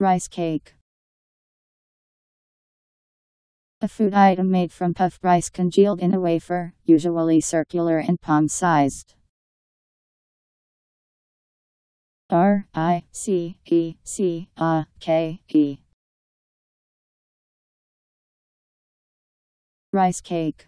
Rice cake. A food item made from puff rice congealed in a wafer, usually circular and palm-sized. R-I-C-E-C-A-K-E. Rice cake.